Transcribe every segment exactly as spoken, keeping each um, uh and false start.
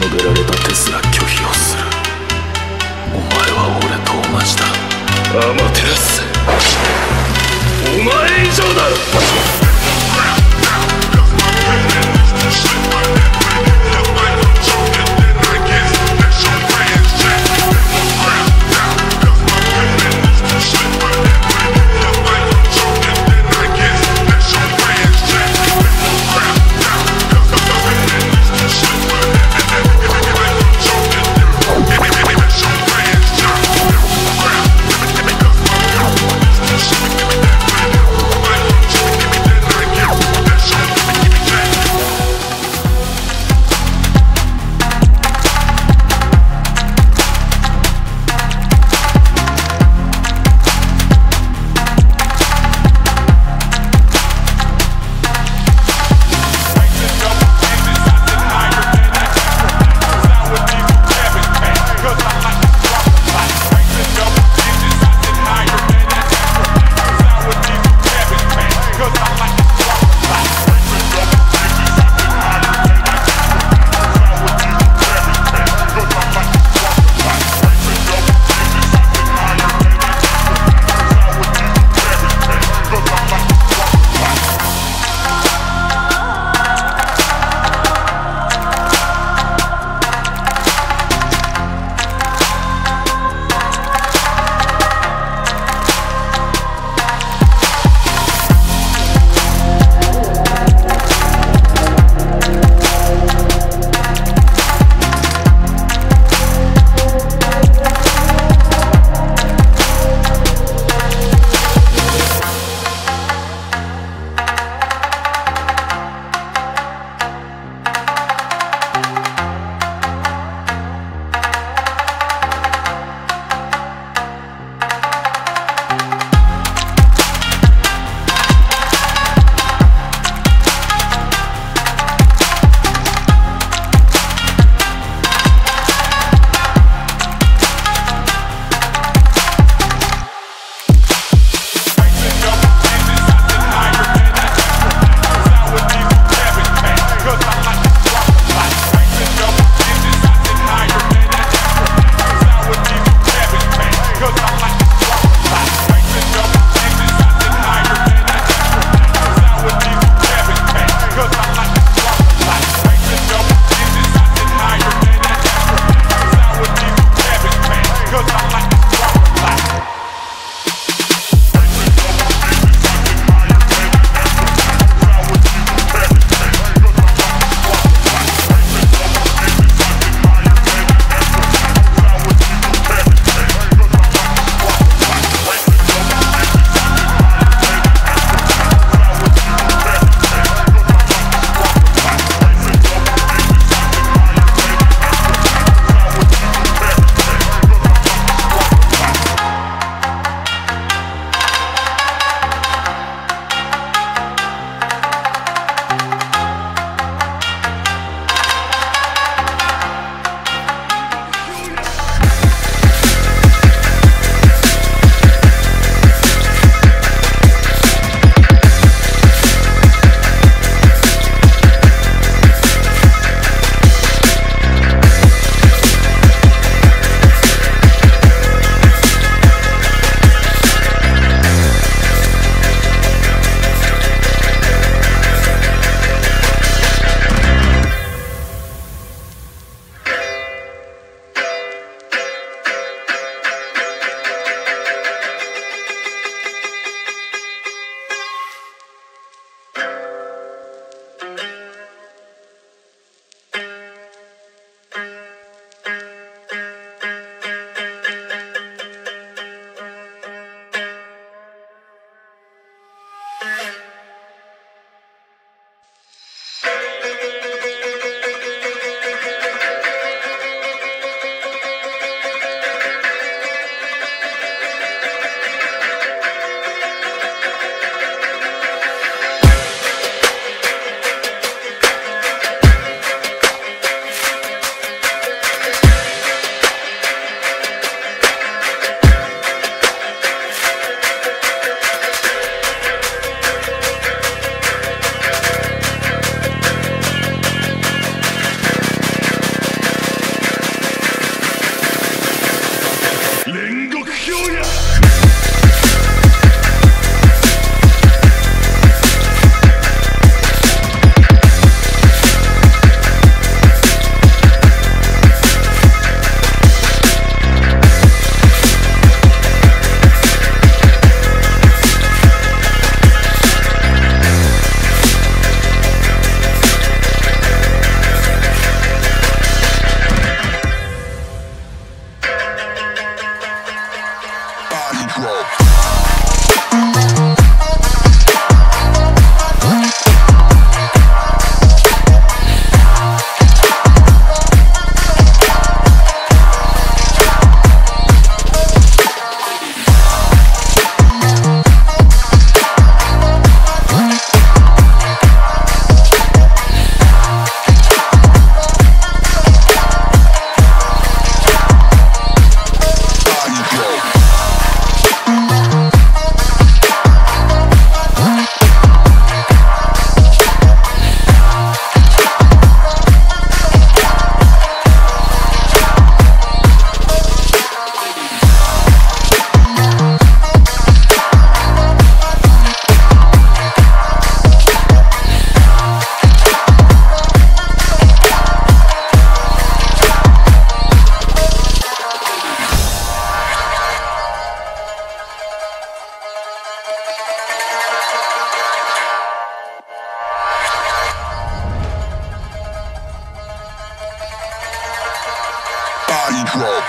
忍べられた手すら拒否をする。お前は俺と同じだ、アマテラス。お前以上だ。We'll be right back. body drop.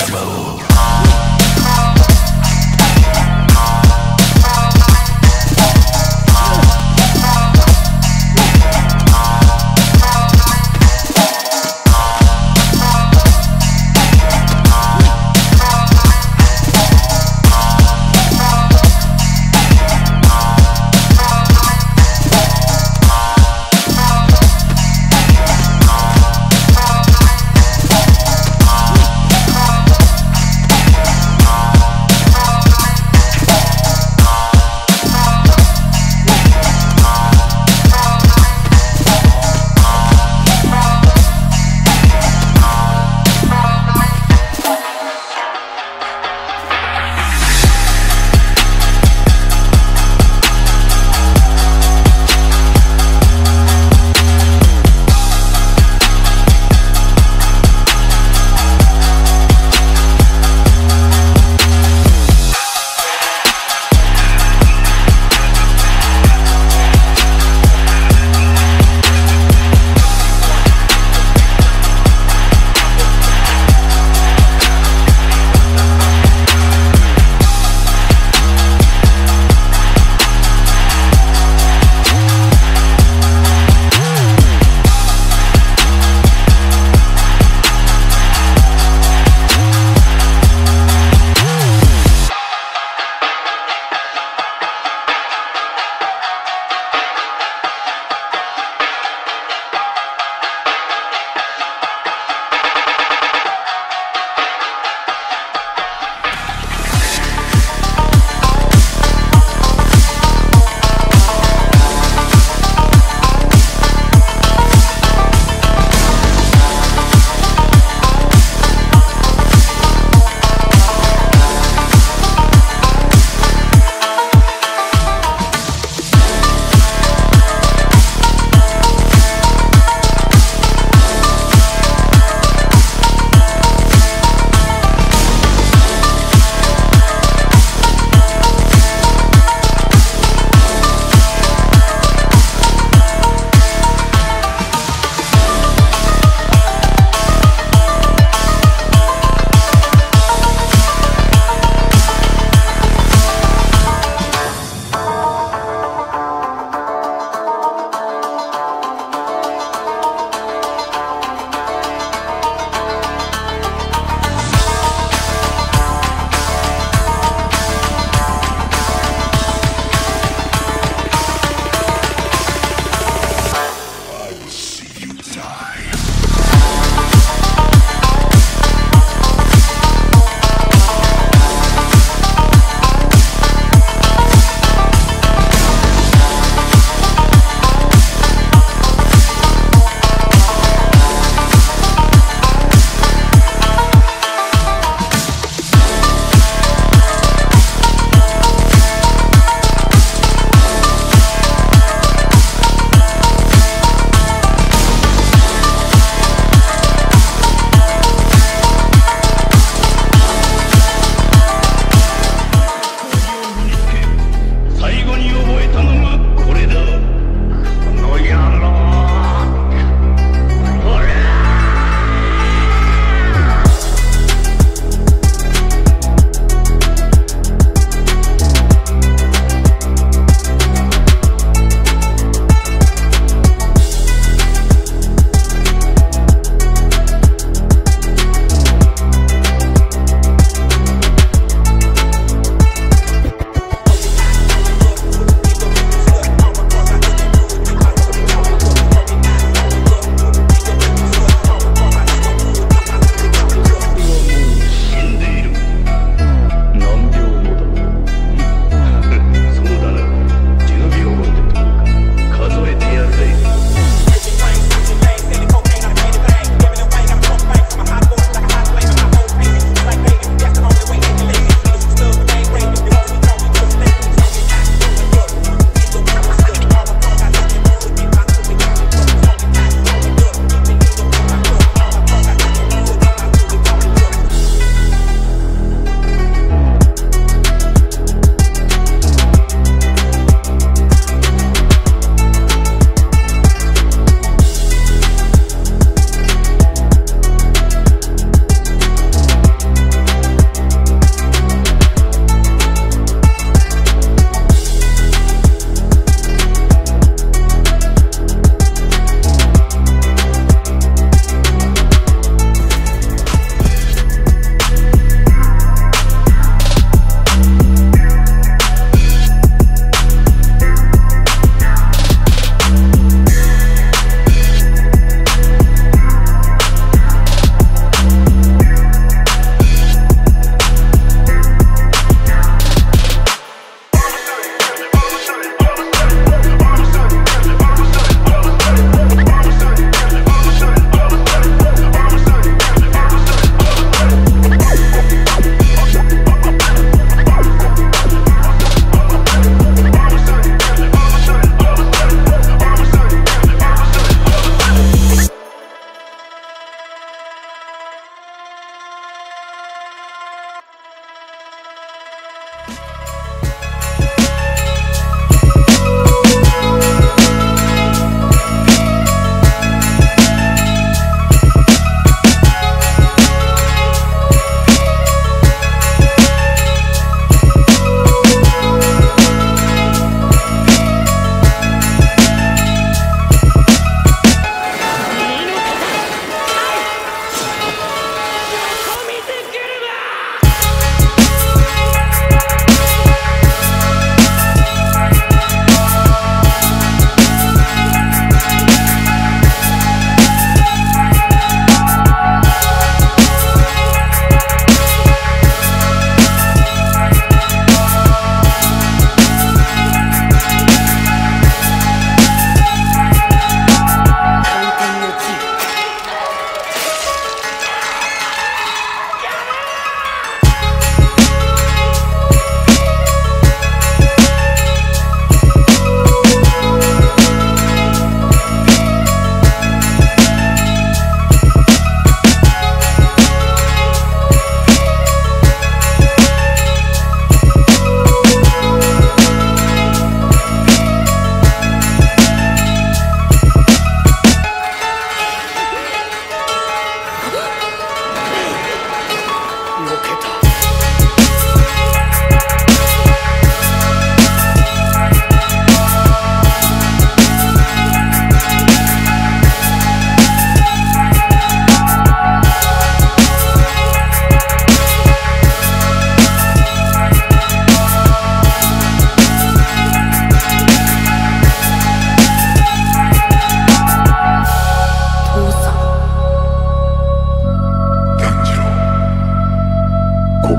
Hello.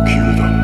hear them.